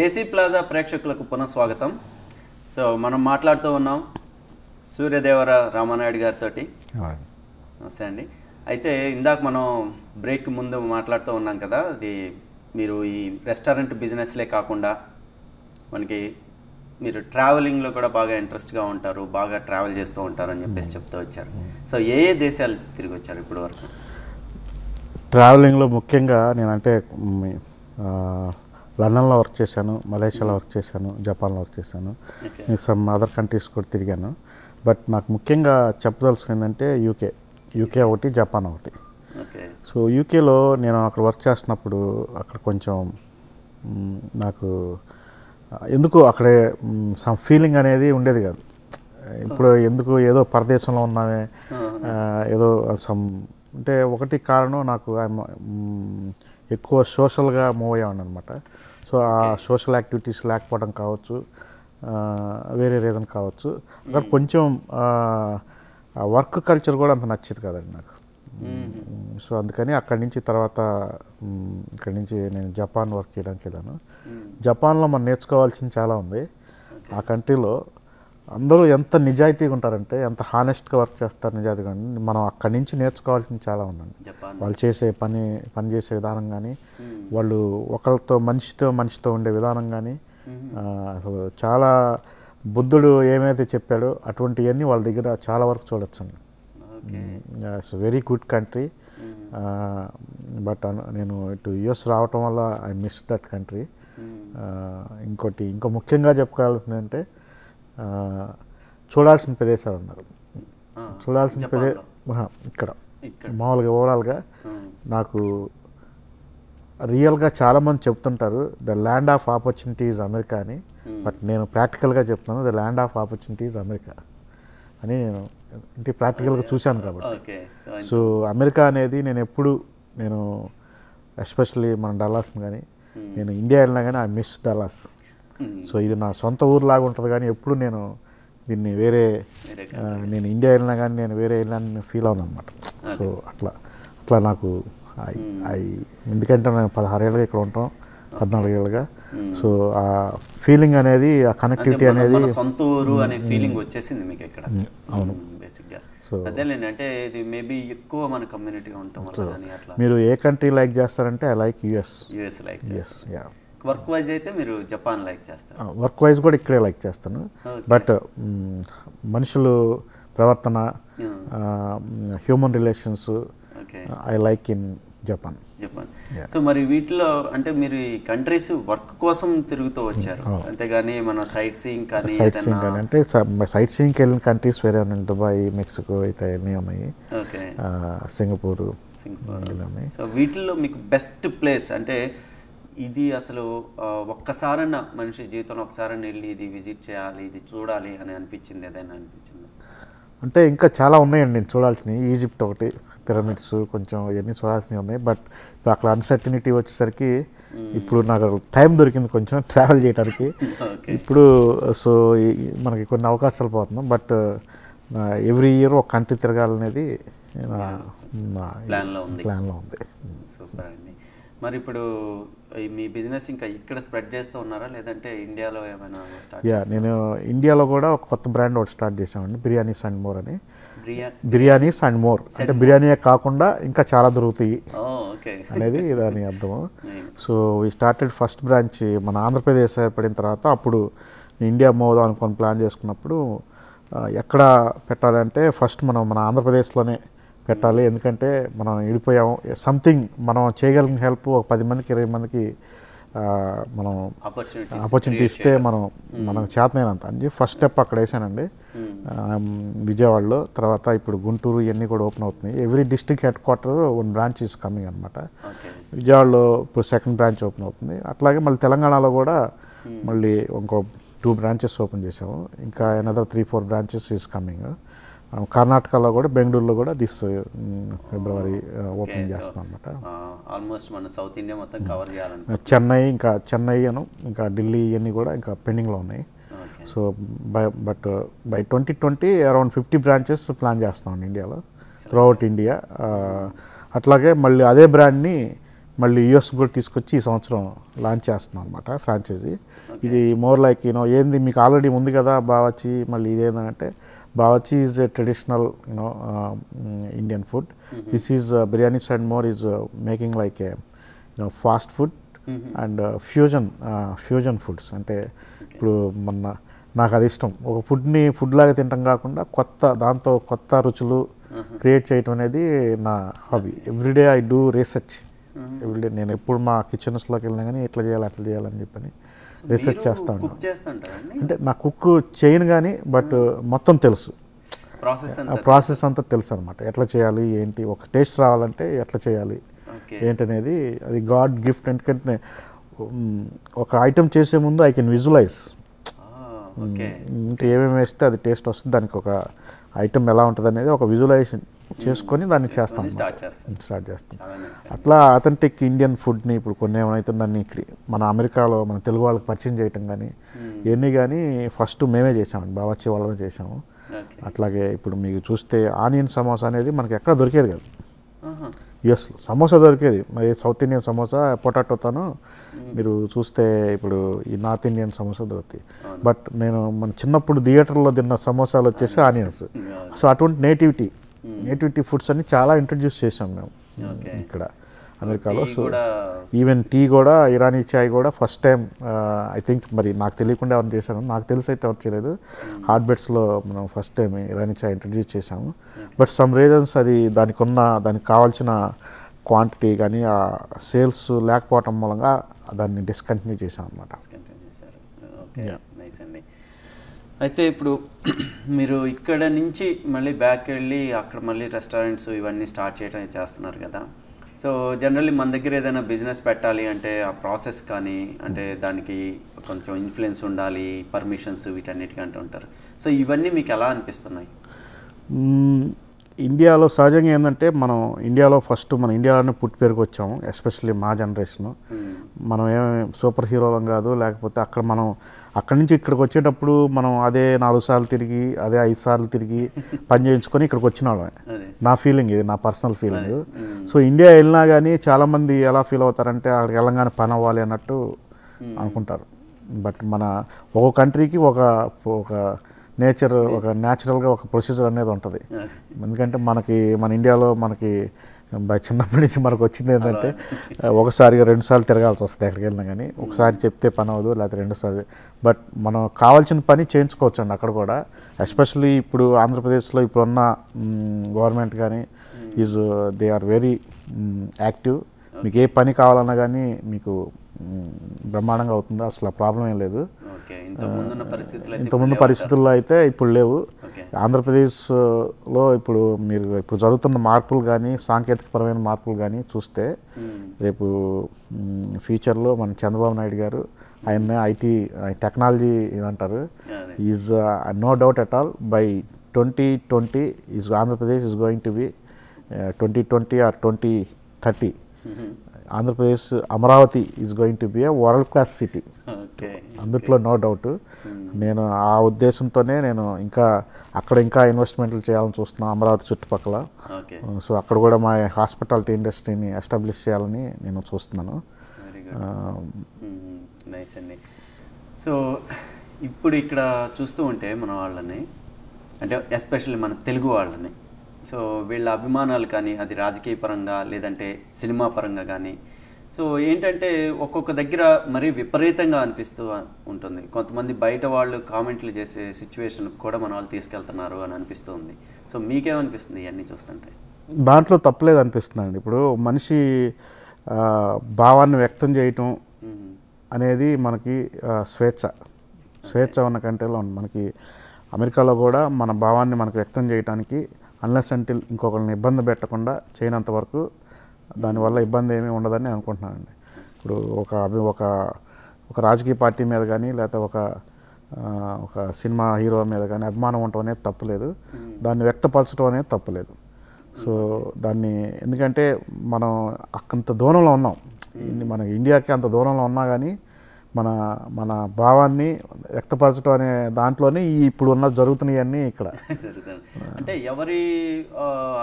దేశీ plaza ప్రేక్షకులకు పునఃస్వాగతం. So మనం మాట్లాడుతూ ఉన్నాం సూర్యదేవర రామానాయుడు గారితో. నమస్తే అండి. అయితే ఇందాక మనం బ్రేక్ ముందు మాట్లాడుతూ ఉన్నాం కదా, అది మీరు ఈ రెస్టారెంట్ బిజినెస్లే కాకుండా మనకి మీరు ట్రావెలింగ్లో కూడా బాగా ఇంట్రెస్ట్గా ఉంటారు, బాగా ట్రావెల్ చేస్తూ ఉంటారు అని చెప్పేసి చెప్తూ వచ్చారు. సో ఏ ఏ దేశాలు తిరిగి వచ్చారు ఇప్పుడు వరకు? ట్రావెలింగ్లో ముఖ్యంగా నేనంటే లండన్లో వర్క్ చేశాను, మలేషియాలో వర్క్ చేశాను, జపాన్లో వర్క్ చేశాను, సమ్ అదర్ కంట్రీస్ కూడా తిరిగాను. బట్ నాకు ముఖ్యంగా చెప్పదలుచుకుంది ఏంటంటే యూకే ఒకటి, జపాన్ ఒకటి. సో యూకేలో నేను అక్కడ వర్క్ చేస్తున్నప్పుడు అక్కడ కొంచెం నాకు ఎందుకు అక్కడే సమ్ ఫీలింగ్ అనేది ఉండేది కాదు. ఇప్పుడు ఎందుకు ఏదో పరదేశంలో ఉన్నామే ఏదో సమ్ అంటే ఒకటి కారణం నాకు ఎక్కువ సోషల్గా మూవ్ అయ్యాను అనమాట. సో ఆ సోషల్ యాక్టివిటీస్ లేకపోవడం కావచ్చు, వేరే రీజన్ కావచ్చు. అక్కడ కొంచెం వర్క్ కల్చర్ కూడా అంత నచ్చేది కదండి నాకు. సో అందుకని అక్కడి నుంచి తర్వాత ఇక్కడి నుంచి నేను జపాన్ వర్క్ చేయడానికి వెళ్ళాను. జపాన్లో మనం నేర్చుకోవాల్సింది చాలా ఉంది. ఆ కంట్రీలో అందరూ ఎంత నిజాయితీగా ఉంటారంటే, ఎంత హానెస్ట్గా వర్క్ చేస్తారు నిజాయితీగా. మనం అక్కడి నుంచి నేర్చుకోవాల్సింది చాలా ఉందండి. వాళ్ళు చేసే పని చేసే విధానం కానీ, వాళ్ళు ఒకరితో మనిషితో ఉండే విధానం కానీ, అసలు చాలా బుద్ధుడు ఏమైతే చెప్పాడో అటువంటివన్నీ వాళ్ళ దగ్గర చాలా వరకు చూడొచ్చండి. It's very good country. But నేను ఇటు యుఎస్ రావటం వల్ల ఐ మిస్ దట్ కంట్రీ. ఇంకో ముఖ్యంగా చెప్పుకోవాల్సింది అంటే చూడాల్సిన ప్రదేశాలు ఉన్నారు. చూడాల్సిన ఇక్కడ మామూలుగా ఓవరాల్గా నాకు రియల్గా చాలామంది చెప్తుంటారు the land of opportunities America అని. బట్ నేను ప్రాక్టికల్గా చెప్తాను the land of opportunities America అని. నేను ఇంటి ప్రాక్టికల్గా చూశాను కాబట్టి. సో అమెరికా అనేది నేను ఎస్పెషల్లీ మనం డల్లాస్ని కానీ, నేను ఇండియా వెళ్ళినా కానీ ఐ మిస్ డల్లాస్. సో ఇది నా సొంత ఊరులాగా ఉంటుంది కానీ ఎప్పుడు నేను దీన్ని నేను ఇండియా వెళ్ళినా కానీ నేను వేరే వెళ్ళినా నేను ఫీల్ అవును అనమాట. సో అట్లా నాకు ఎందుకంటే నేను 16 ఏళ్ళుగా ఇక్కడ ఉంటాం, 14 ఏళ్ళుగా. సో ఆ ఫీలింగ్ అనేది, ఆ కనెక్టివిటీ అనేది, సొంత ఊరు అనే ఫీలింగ్ వచ్చేసింది మీకు ఇక్కడ. అవును, బేసిక్గా. సో అదేలేండి, అంటే ఇది మేబీ ఎక్కువ మన కమ్యూనిటీగా ఉంటాం. మీరు ఏ కంట్రీ లైక్ చేస్తారంటే ఐ లైక్ యుఎస్ లైక్ చేస్తాను. యా, వర్క్ వైజ్ అయితే మీరు జపాన్ లైక్ చేస్తారు. వర్క్ వైజ్ కూడా ఇక్కడే లైక్ చేస్తాను. బట్ మనుషులు ప్రవర్తన, human relations I like in Japan. So మరి వీటిలో అంటే మీరు ఈ కంట్రీస్ వర్క్ కోసం తిరుగుతూ వచ్చారు అంతేగాని మన సైట్ సీయింగ్ కానీ అంటే సైట్ సీయింగ్కి వెళ్ళిన కంట్రీస్ వేరే ఉన్నాయి. దుబాయ్, మెక్సికో అయితే అన్నీ ఉన్నాయి. సింగపూర్. సో వీటిల్లో మీకు బెస్ట్ ప్లేస్ అంటే ఇది అసలు ఒక్కసారన్న మనిషి జీవితంలో ఒకసారని వెళ్ళి ఇది విజిట్ చేయాలి, ఇది చూడాలి అని అనిపించింది ఏదైనా అనిపించింది అంటే? ఇంకా చాలా ఉన్నాయండి నేను చూడాల్సినవి. ఈజిప్ట్ ఒకటి, పిరమిడ్స్, కొంచెం ఇవన్నీ చూడాల్సినవి ఉన్నాయి. బట్ అక్కడ అన్సర్టనిటీ వచ్చేసరికి ఇప్పుడు నాకు టైం దొరికింది కొంచెం ట్రావెల్ చేయడానికి ఇప్పుడు. సో మనకి కొన్ని అవకాశాలు పోతున్నాం. బట్ ఎవ్రీ ఇయర్ ఒక కంట్రీ తిరగాలనేది నా ప్లాన్లో ఉంది. సూపర్ అండి. మరి ఇప్పుడు మీ బిజినెస్ ఇంకా ఇక్కడ స్ప్రెడ్ చేస్తూ ఉన్నారా లేదంటే ఇండియాలో ఏమైనా స్టార్ట్? యా, నేను ఇండియాలో కూడా ఒక కొత్త బ్రాండ్ ఒకటి స్టార్ట్ చేశామండి, బిర్యానీస్ అండ్ మోర్ అని. బిర్యానీస్ అండ్ మోర్ అంటే బిర్యానీయే కాకుండా ఇంకా చాలా దొరుకుతాయి అనేది దాని అర్థం. So we started first branch మన ఆంధ్రప్రదేశ్ ఏర్పడిన తర్వాత, అప్పుడు ఇండియా మూవ్ అనుకొని ప్లాన్ చేసుకున్నప్పుడు ఎక్కడ పెట్టాలంటే ఫస్ట్ మన ఆంధ్రప్రదేశ్లోనే పెట్టాలి. ఎందుకంటే మనం విడిపోయాము. సంథింగ్ మనం చేయగలిగిన హెల్ప్ ఒక 10 మందికి 20 మందికి మనం ఆపర్చునిటీ ఇస్తే మనం చేతనైనంత అని చెప్పి ఫస్ట్ స్టెప్ అక్కడ వేసానండి విజయవాడలో. తర్వాత ఇప్పుడు గుంటూరు ఇవన్నీ కూడా ఓపెన్ అవుతున్నాయి. Every district head quarter 1 branch is coming అనమాట. విజయవాడలో ఇప్పుడు 2nd బ్రాంచ్ ఓపెన్ అవుతుంది. అట్లాగే మళ్ళీ తెలంగాణలో కూడా మళ్ళీ ఇంకో 2 బ్రాంచెస్ ఓపెన్ చేసాము. ఇంకా అనదర్ 3-4 బ్రాంచెస్ ఈజ్ కమింగ్. కర్ణాటకలో కూడా, బెంగళూరులో కూడా దిస్ ఫిబ్రవరి ఓపెన్ చేస్తున్నాం అనమాట. ఆల్మోస్ట్ మన సౌత్ ఇండియా మొత్తం కవర్ చేయాలి. చెన్నైను ఇంకా ఢిల్లీ ఇవన్నీ కూడా ఇంకా పెండింగ్లో ఉన్నాయి. So by 2020 around 50 branches plan చేస్తున్నాం ఇండియాలో, త్రూఅవుట్ ఇండియా. అట్లాగే మళ్ళీ అదే బ్రాండ్ని మళ్ళీ యూఎస్ కూడా తీసుకొచ్చి ఈ సంవత్సరం లాంచ్ చేస్తున్నాం అనమాట ఫ్రాంచైజీ. ఇది మోర్ లైక్ యూనో ఏంది మీకు ఆల్రెడీ ఉంది కదా బావర్చి, మళ్ళీ ఇదేంటంటే Bawarchi is a traditional you know Indian food. This is biryanis and more is making like a you know fast food and fusion foods. అంటే ఇప్పుడు మొన్న నాకు అది ఇష్టం, ఒక ఫుడ్ని ఫుడ్ లాగా తినడం కాకుండా కొత్త దాంతో కొత్త రుచులు క్రియేట్ చేయటం అనేది నా hobby. Everyday I do research. Everyday నేను ఎప్పుడు మా కిచెన్స్లోకి వెళ్ళినా కానీ ఎట్లా చేయాలి అట్లా చేయాలని చెప్పని రీసెర్చ్ చేస్తా ఉంటాను. అంటే నా కుక్ చేయను కానీ బట్ మొత్తం తెలుసు, ప్రాసెస్ అంతా తెలుసు అనమాట. ఎట్లా చేయాలి ఏంటి, ఒక టేస్ట్ రావాలంటే ఎట్లా చేయాలి ఏంటనేది అది గాడ్ గిఫ్ట్. ఎందుకంటే ఒక ఐటెం చేసే ముందు ఐ కెన్ విజువలైజ్ ఇంకా ఏమేమి వేస్తే అది టేస్ట్ వస్తుంది, దానికి ఒక ఐటమ్ ఎలా ఉంటుంది అనేది ఒక విజువలైజేషన్ చేసుకొని దాన్ని స్టార్ట్ చేస్తాం. అట్లా అథెంటిక్ ఇండియన్ ఫుడ్ని ఇప్పుడు కొన్ని ఏమైతే దాన్ని మన అమెరికాలో మన తెలుగు వాళ్ళకి పరిచయం చేయటం కానీ ఇవన్నీ కానీ ఫస్ట్ మేమే చేసామండి, బావర్చి వాళ్ళమే చేసాము. అట్లాగే ఇప్పుడు మీకు చూస్తే ఆనియన్ సమోసా అనేది మనకి ఎక్కడ దొరికేది కాదు. యూఎస్లో సమోసా దొరికేది, మరి సౌత్ ఇండియన్ సమోసా పొటాటోతోనూ మీరు చూస్తే ఇప్పుడు ఈ నార్త్ ఇండియన్ సమోసా దొరుకుతాయి. బట్ నేను మన చిన్నప్పుడు థియేటర్లో తిన్న సమోసాలు వచ్చేసి ఆనియన్స్. సో అటువంటి నేటివిటీ ఫుడ్స్ అన్ని చాలా ఇంట్రడ్యూస్ చేసాం మేము ఇక్కడ అమెరికాలో. సో ఈవెన్ టీ కూడా, ఇరానీ చాయ్ కూడా ఫస్ట్ టైం ఐ థింక్, మరి నాకు తెలియకుండా ఎవరు చేశాను, నాకు తెలిసి అయితే ఎవరు చేయలేదు. హార్ట్ బెడ్స్లో మనం ఫస్ట్ టైం ఇరానీ చాయ్ ఇంట్రడ్యూస్ చేసాము. బట్ సమ్ రీజన్స్ అది దానికి కావాల్సిన క్వాంటిటీ కానీ ఆ సేల్స్ లేకపోవటం మూలంగా దాన్ని డిస్కంటిన్యూ చేసాం అనమాట. అయితే ఇప్పుడు మీరు ఇక్కడ నుంచి మళ్ళీ బ్యాక్ వెళ్ళి అక్కడ మళ్ళీ రెస్టారెంట్స్ ఇవన్నీ స్టార్ట్ చేయడం చేస్తున్నారు కదా. సో జనరల్లీ మన దగ్గర ఏదైనా బిజినెస్ పెట్టాలి అంటే ఆ ప్రాసెస్ కానీ అంటే దానికి కొంచెం ఇన్ఫ్లుయెన్స్ ఉండాలి, పర్మిషన్స్ వీటన్నిటికీ అంటూ ఉంటారు. సో ఇవన్నీ మీకు ఎలా అనిపిస్తున్నాయి? ఇండియాలో సహజంగా ఏంటంటే మనం ఇండియాలో ఫస్ట్ మన ఇండియాలోనే పుట్టి పెరుగు వచ్చాము, ఎస్పెషల్లీ మా జనరేషను. మనం ఏమేమి సూపర్ హీరోలం కాదు, లేకపోతే అక్కడ మనం అక్కడి నుంచి ఇక్కడికి వచ్చేటప్పుడు మనం అదే 4 సార్లు తిరిగి అదే 5 సార్లు తిరిగి పని చేయించుకొని ఇక్కడికి వచ్చిన వాళ్ళమే. నా ఫీలింగ్ ఇది, నా పర్సనల్ ఫీలింగ్. సో ఇండియా వెళ్ళినా కానీ చాలామంది ఎలా ఫీల్ అవుతారంటే అక్కడికి వెళ్ళంగానే పని అవ్వాలి అన్నట్టు అనుకుంటారు. బట్ మన ఒక్కో కంట్రీకి ఒక న్యాచురల్గా ఒక ప్రొసీజర్ అనేది ఉంటుంది. ఎందుకంటే మన ఇండియాలో చిన్నప్పటి నుంచి మనకు వచ్చింది ఏంటంటే ఒకసారిగా 2 సార్లు తిరగాల్సి వస్తుంది ఎక్కడికి వెళ్ళినా కానీ. ఒకసారి చెప్తే పని అవ్వదు, లేకపోతే 2 సార్లు. బట్ మనం కావాల్సిన పని చేయించుకోవచ్చు అండి అక్కడ కూడా. ఎస్పెషల్లీ ఇప్పుడు ఆంధ్రప్రదేశ్లో ఇప్పుడున్న గవర్నమెంట్ కానీ దే ఆర్ వెరీ యాక్టివ్. మీకు ఏ పని కావాలన్నా కానీ మీకు బ్రహ్మాండంగా అవుతుంది, అసలు ఆ ప్రాబ్లం ఏం లేదు. ఇంతకుముందు పరిస్థితుల్లో అయితే ఇప్పుడు లేవు. ఆంధ్రప్రదేశ్లో ఇప్పుడు ఇప్పుడు జరుగుతున్న మార్పులు కానీ, సాంకేతికపరమైన మార్పులు కానీ చూస్తే రేపు ఫ్యూచర్లో మన చంద్రబాబు నాయుడు గారు, ఆయన ఐటీ టెక్నాలజీ ఏమంటారు, is no doubt at all by 2020 is Andhra Pradesh is going to be 2020 or 2030 Andhra Pradesh Amaravati is going to be a world class city, అందుట్లో నో డౌట్. నేను ఆ ఉద్దేశంతోనే నేను అక్కడ ఇంకా ఇన్వెస్ట్మెంట్లు చేయాలని చూస్తున్నాను అమరావతి చుట్టుపక్కల. సో అక్కడ కూడా మా హాస్పిటాలిటీ ఇండస్ట్రీని ఎస్టాబ్లిష్ చేయాలని నేను చూస్తున్నాను. నైస్ అండి. సో ఇప్పుడు ఇక్కడ చూస్తూ ఉంటే మన వాళ్ళని, అంటే ఎస్పెషల్లీ మన తెలుగు వాళ్ళని, సో వీళ్ళ అభిమానాలు కానీ అది రాజకీయ పరంగా లేదంటే సినిమా పరంగా కానీ, సో ఏంటంటే ఒక్కొక్క దగ్గర మరీ విపరీతంగా అనిపిస్తూ ఉంటుంది. కొంతమంది బయట వాళ్ళు కామెంట్లు చేసే సిచ్యువేషన్కి కూడా మన వాళ్ళు తీసుకెళ్తున్నారు అని అనిపిస్తూ ఉంది. సో మీకేమనిపిస్తుంది ఇవన్నీ చూస్తుంటే? దాంట్లో తప్పలేదు అనిపిస్తుందండి. ఇప్పుడు మనిషి భావాన్ని వ్యక్తం చేయటం అనేది మనకి స్వేచ్ఛ ఉన్న కంట్రీలో ఉంది. మనకి అమెరికాలో కూడా మన భావాన్ని మనకు వ్యక్తం చేయడానికి అన్లెస్ అంటిల్ ఇంకొకరిని ఇబ్బంది పెట్టకుండా చేయనంత వరకు దానివల్ల ఇబ్బంది ఏమీ ఉండదని అనుకుంటున్నానండి. ఇప్పుడు ఒక ఒక రాజకీయ పార్టీ మీద కానీ, లేకపోతే ఒక సినిమా హీరో మీద కానీ అభిమానం ఉండటం అనేది తప్పులేదు, దాన్ని వ్యక్తపరచడం అనేది తప్పులేదు. సో దాన్ని ఎందుకంటే మనం అంత దూరంలో ఉన్నాం, మనకి ఇండియాకి అంత దూరంలో ఉన్నా కానీ మన మన భావాన్ని వ్యక్తపరచడం అనే దాంట్లోనే ఈ ఇప్పుడు ఉన్న జరుగుతున్నాయన్నీ ఇక్కడ అంటే ఎవరి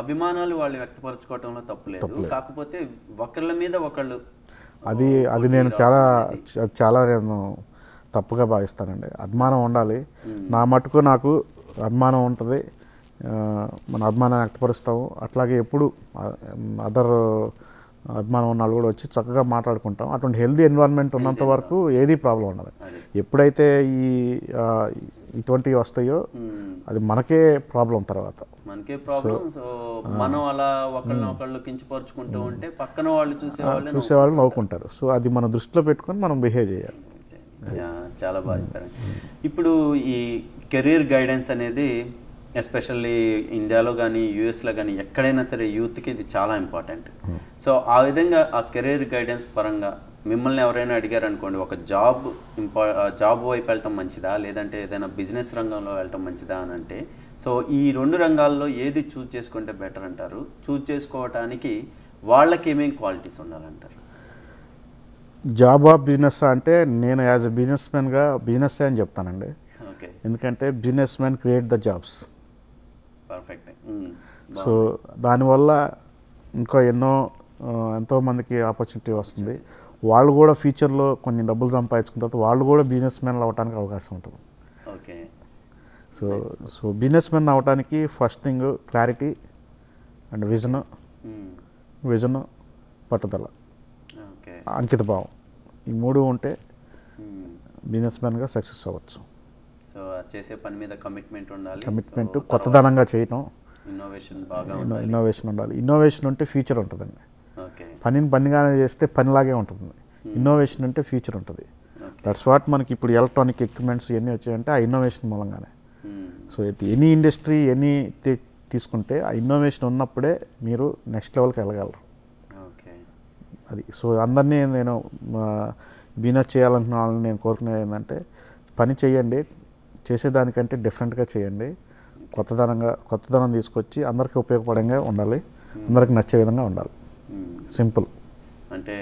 అభిమానాలు వాళ్ళు వ్యక్తపరచుకోవటంలో తప్పులేదు, కాకపోతే ఒకళ్ళ మీద ఒకళ్ళు అది నేను చాలా తప్పుగా భావిస్తానండి. అభిమానం ఉండాలి, నా మటుకు నాకు అభిమానం ఉంటుంది, మన అభిమానం వ్యక్తపరుస్తాము. అట్లాగే ఎప్పుడు అదర్ అభిమానం ఉన్న వాళ్ళు కూడా వచ్చి చక్కగా మాట్లాడుకుంటాం. అటువంటి హెల్దీ ఎన్విరాన్మెంట్ ఉన్నంత వరకు ఏది ప్రాబ్లం ఉండదు. ఎప్పుడైతే ఇటువంటివి వస్తాయో అది మనకే ప్రాబ్లం, తర్వాత మనకే ప్రాబ్లం. సో మనం అలా ఒకళ్ళనొకళ్ళు కించపరుచుకుంటూ ఉంటే పక్కన వాళ్ళు చూసేవాళ్ళు నవ్వుకుంటారు. సో అది మన దృష్టిలో పెట్టుకొని మనం బిహేవ్ చేయాలి. చాలా బాగా చెప్పారు. ఇప్పుడు ఈ కెరీర్ గైడెన్స్ అనేది ఎస్పెషల్లీ ఇండియాలో కానీ యూఎస్లో కానీ ఎక్కడైనా సరే యూత్కి ఇది చాలా ఇంపార్టెంట్. సో ఆ విధంగా ఆ కెరీర్ గైడెన్స్ పరంగా మిమ్మల్ని ఎవరైనా అడిగారనుకోండి, ఒక జాబ్ వైపు వెళ్ళటం మంచిదా లేదంటే ఏదైనా బిజినెస్ రంగంలో వెళ్ళటం మంచిదా అని అంటే, సో ఈ రెండు రంగాల్లో ఏది చూజ్ చేసుకుంటే బెటర్ అంటారు? చూజ్ చేసుకోవటానికి వాళ్ళకి ఏమేమి క్వాలిటీస్ ఉండాలంటారు? జాబా బిజినెస్ అంటే నేను యాజ్ ఎ బిజినెస్ మ్యాన్గా బిజినెస్ అని చెప్తానండి. ఎందుకంటే businessman create the jobs. Perfect. So దానివల్ల ఇంకా ఎంతోమందికి ఆపర్చునిటీ వస్తుంది. వాళ్ళు కూడా ఫ్యూచర్లో కొన్ని డబ్బులు సంపాదించుకున్న తర్వాత వాళ్ళు కూడా బిజినెస్ మ్యాన్లు అవ్వడానికి అవకాశం ఉంటుంది. Okay. So so businessman అవ్వడానికి first thing clarity and vision పట్టుదల, అంకిత భావం. ఈ మూడు ఉంటే బిజినెస్ మ్యాన్గా సక్సెస్ అవ్వచ్చు. సో చేసే పని మీద కమిట్మెంట్ ఉండాలి, కమిట్మెంట్, కొత్తదనంగా చేయటం, ఇన్నోవేషన్ ఉండాలి. ఇన్నోవేషన్ ఉంటే ఫ్యూచర్ ఉంటుందండి. పనిని పనిగానే చేస్తే పనిలాగే ఉంటుంది. ఇన్నోవేషన్ ఉంటే ఫ్యూచర్ ఉంటుంది. దట్స్ వాట్ మనకి ఇప్పుడు ఎలక్ట్రానిక్ ఎక్విప్మెంట్స్ ఇవన్నీ వచ్చాయంటే ఆ ఇన్నోవేషన్ మూలంగానే. సో ఎనీ ఇండస్ట్రీ ఎనీ తీసుకుంటే ఆ ఇన్నోవేషన్ ఉన్నప్పుడే మీరు నెక్స్ట్ లెవెల్కి వెళ్ళగలరు. అది. సో అందరినీ నేను బిజినెస్ చేయాలంటున్న వాళ్ళని నేను కోరుకునేది ఏంటంటే పని చేయండి, చేసేదానికంటే డిఫరెంట్గా చేయండి, కొత్తదనం తీసుకొచ్చి అందరికీ ఉపయోగపడంగా ఉండాలి, అందరికి నచ్చే విధంగా ఉండాలి. సింపుల్. అంటే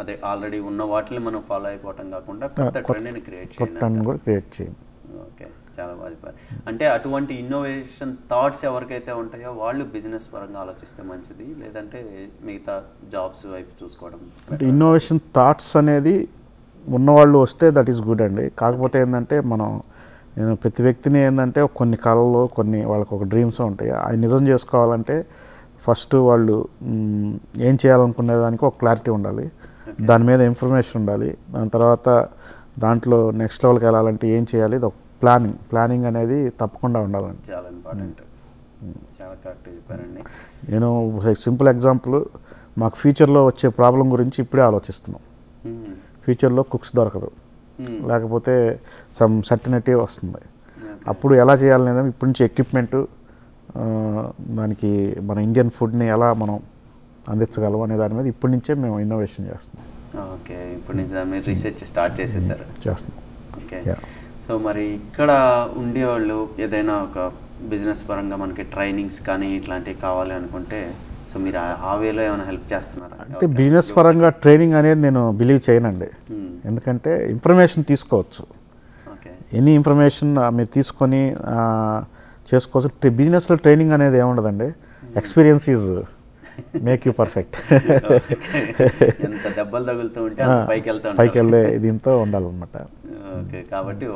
అదే ఆల్రెడీ ఉన్న వాటిని మనం ఫాలో అయిపోవటం కాకుండా క్రియేట్ చేయండి. ఓకే, చాలా బాగా చెప్పారు. అంటే అటువంటి ఇన్నోవేషన్ థాట్స్ ఎవరికైతే ఉంటాయో వాళ్ళు బిజినెస్ పరంగా ఆలోచిస్తే మంచిది, లేదంటే మిగతా జాబ్స్ వైపు చూసుకోవడం. అంటే ఇన్నోవేషన్ థాట్స్ అనేది ఉన్నవాళ్ళు వస్తే దట్ ఈస్ గుడ్ అండి. కాకపోతే ఏంటంటే నేను ప్రతి వ్యక్తిని ఏంటంటే కొన్ని కళలు కొన్ని వాళ్ళకు ఒక డ్రీమ్స్ ఉంటాయి. అవి నిజం చేసుకోవాలంటే ఫస్ట్ వాళ్ళు ఏం చేయాలనుకునే దానికి ఒక క్లారిటీ ఉండాలి, దాని మీద ఇన్ఫర్మేషన్ ఉండాలి. దాని తర్వాత దాంట్లో నెక్స్ట్ లెవెల్కి వెళ్ళాలంటే ఏం చేయాలి, ఇది ఒక ప్లానింగ్ అనేది తప్పకుండా ఉండాలండి. చాలా ఇంపార్టెంట్, చాలా కరెక్ట్గా చెప్పారండి. నేను సింపుల్ ఎగ్జాంపుల్, మాకు ఫ్యూచర్లో వచ్చే ప్రాబ్లం గురించి ఇప్పుడే ఆలోచిస్తున్నాం. ఫ్యూచర్లో కుక్స్ దొరకదు, లేకపోతే సమ్ సర్టనిటీ వస్తుంది. అప్పుడు ఎలా చేయాలి అనేది ఇప్పటి నుంచి ఎక్విప్మెంట్, దానికి మన ఇండియన్ ఫుడ్ని ఎలా మనం అందించగలం అనే దాని మీద ఇప్పటి నుంచే మేము ఇన్నోవేషన్ చేస్తున్నాం. ఓకే, ఇప్పటి నుంచి దాని మీద రీసెర్చ్ స్టార్ట్ చేసేసారు, చేస్తున్నాం. ఓకే. సో మరి ఇక్కడ ఉండేవాళ్ళు ఏదైనా ఒక బిజినెస్ పరంగా మనకి ట్రైనింగ్స్ కానీ ఇట్లాంటివి కావాలి అనుకుంటే, సో మీరు ఆ వేలో ఏమైనా హెల్ప్ చేస్తున్నారా? అంటే బిజినెస్ పరంగా ట్రైనింగ్ అనేది నేను బిలీవ్ చేయనండి. ఎందుకంటే ఇన్ఫర్మేషన్ తీసుకోవచ్చు, ఎనీ ఇన్ఫర్మేషన్ మీరు తీసుకొని చేసుకోవచ్చు. బిజినెస్లో ట్రైనింగ్ అనేది ఏముండదండి. Experience is make you perfect. దెబ్బలు తగులుతూ ఉంటే పైకి వెళ్ళే దీంతో ఉండాలన్నమాట. కాబట్టి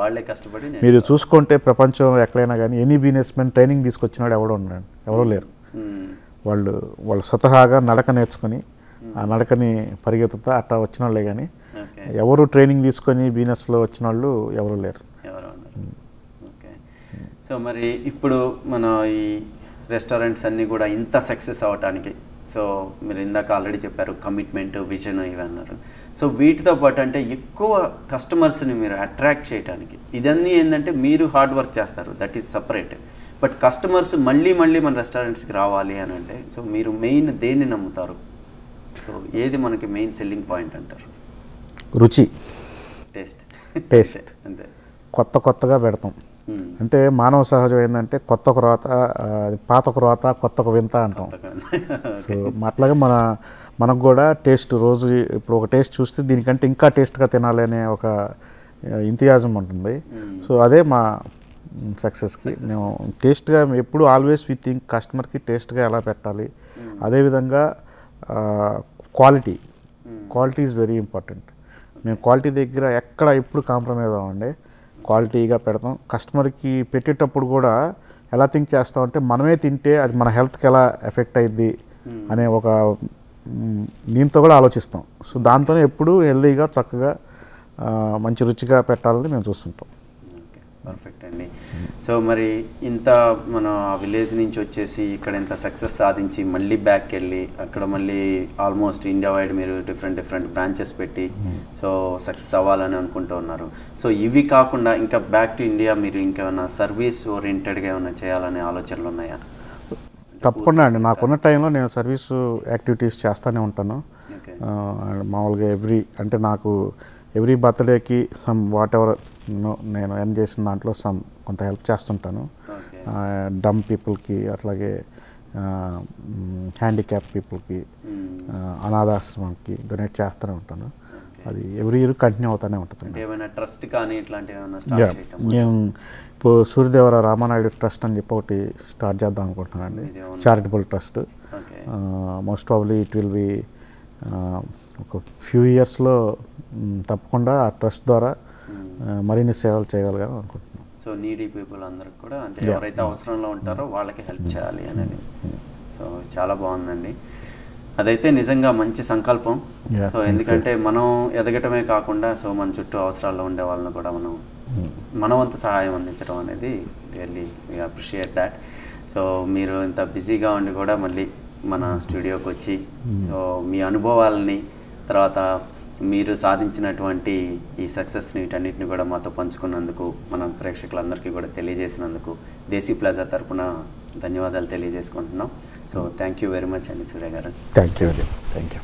వాళ్ళే కష్టపడి మీరు చూసుకుంటే ప్రపంచం ఎక్కడైనా కానీ ఎనీ బిజినెస్ మ్యాన్ ట్రైనింగ్ తీసుకొచ్చినాడు ఎవరో లేరు. వాళ్ళు స్వతహాగా నడక నేర్చుకొని ఆ నడకని పరిగెత్తుతా అట్లా వచ్చిన వాళ్ళే కానీ ఎవరు ట్రైనింగ్ తీసుకొని బిజినెస్లో వచ్చిన వాళ్ళు ఎవరు లేరు. ఓకే. సో మరి ఇప్పుడు మన ఈ రెస్టారెంట్స్ అన్నీ కూడా ఇంత సక్సెస్ అవ్వటానికి, సో మీరు ఇందాక ఆల్రెడీ చెప్పారు కమిట్మెంట్, విజన్ ఇవి అన్నారు. సో వీటితో పాటు అంటే ఎక్కువ కస్టమర్స్ని మీరు అట్రాక్ట్ చేయడానికి ఇదన్నీ ఏంటంటే మీరు హార్డ్ వర్క్ చేస్తారు, that is separate. But customers మళ్ళీ మన రెస్టారెంట్స్కి రావాలి అని అంటే, సో మీరు మెయిన్ దేన్ని నమ్ముతారు? సో ఏది మనకి మెయిన్ సెల్లింగ్ పాయింట్ అంటారు? రుచి, టేస్ట్. అంతే. కొత్తగా పెడతాం అంటే మానవ సహజం ఏంటంటే కొత్త ఒక రోత, పాత ఒక రోత, కొత్త ఒక వింత అంటాం. సో అట్లాగే మన మనకు కూడా టేస్ట్ రోజు ఇప్పుడు ఒక టేస్ట్ చూస్తే దీనికంటే ఇంకా టేస్ట్గా తినాలి అనే ఒక ఎంతూజియాజం ఉంటుంది. సో అదే మా సక్సెస్కి మేము టేస్ట్గా ఎప్పుడు ఆల్వేస్ వి థింక్ కస్టమర్కి టేస్ట్గా ఎలా పెట్టాలి, అదేవిధంగా quality quality is very important. మేము క్వాలిటీ దగ్గర ఎక్కడ ఎప్పుడు కాంప్రమైజ్ అవ్వండి, క్వాలిటీగా పెడతాం. కస్టమర్కి పెట్టేటప్పుడు కూడా ఎలా థింక్ చేస్తామంటే మనమే తింటే అది మన హెల్త్కి ఎలా ఎఫెక్ట్ అయ్యిద్ది అనే ఒక దీంతో కూడా ఆలోచిస్తాం. సో దాంతోనే ఎప్పుడు హెల్దీగా చక్కగా మంచి రుచిగా పెట్టాలని మేము చూస్తుంటాం. పర్ఫెక్ట్ అండి. సో మరి ఇంత మన విలేజ్ నుంచి వచ్చేసి ఇక్కడ ఇంత సక్సెస్ సాధించి మళ్ళీ బ్యాక్ వెళ్ళి అక్కడ మళ్ళీ ఆల్మోస్ట్ ఇండియా వైడ్ మీరు డిఫరెంట్ డిఫరెంట్ బ్రాంచెస్ పెట్టి సో సక్సెస్ అవ్వాలని అనుకుంటూ ఉన్నారు. సో ఇవి కాకుండా ఇంకా బ్యాక్ టు ఇండియా మీరు ఇంకేమైనా సర్వీస్ ఓరియంటెడ్గా ఏమైనా చేయాలనే ఆలోచనలు ఉన్నాయా? తప్పకుండా అండి. నాకున్న టైంలో నేను సర్వీస్ యాక్టివిటీస్ చేస్తూనే ఉంటాను. మామూలుగా ఎవ్రీ బర్త్డేకి సమ్ వాట్ ఎవర్ నేను ఎర్న్ చేసిన దాంట్లో సమ్ కొంత హెల్ప్ చేస్తుంటాను డమ్ పీపుల్కి, అట్లాగే హ్యాండిక్యాప్ పీపుల్కి, అనాథాశ్రమంకి డొనేట్ చేస్తూనే ఉంటాను. అది ఎవ్రీ ఇయర్ కంటిన్యూ అవుతూనే ఉంటుంది. ట్రస్ట్ కానీ నేను ఇప్పుడు సూర్యదేవర రామానాయుడు ట్రస్ట్ అని చెప్పి ఒకటి స్టార్ట్ చేద్దాం అనుకుంటున్నానండి. Charitable trust most probably it will be ఒక ఫ్యూ ఇయర్స్లో తప్పకుండా ఆ ట్రస్ట్ ద్వారా మరిన్ని సేవలు చేయగలిగాను అనుకుంటున్నాను. సో నీడీ పీపుల్ అందరికి కూడా అంటే ఎవరైతే అవసరంలో ఉంటారో వాళ్ళకి హెల్ప్ చేయాలి అనేది. సో చాలా బాగుందండి. అదైతే నిజంగా మంచి సంకల్పం. సో ఎందుకంటే మనం ఎదగటమే కాకుండా సో మన చుట్టూ అవసరాల్లో ఉండే వాళ్ళని కూడా మనవంతు సహాయం అందించడం అనేది really we appreciate that. So మీరు ఇంత బిజీగా ఉండి కూడా మళ్ళీ మన స్టూడియోకి వచ్చి సో మీ అనుభవాలని, తర్వాత మీరు సాధించినటువంటి ఈ సక్సెస్ని వీటన్నిటిని కూడా మాతో పంచుకున్నందుకు, మన ప్రేక్షకులందరికీ కూడా తెలియజేసినందుకు దేశీ ప్లాజా తరఫున ధన్యవాదాలు తెలియజేసుకుంటున్నాం. So thank you very much అండి సూర్య గారు. Thank you.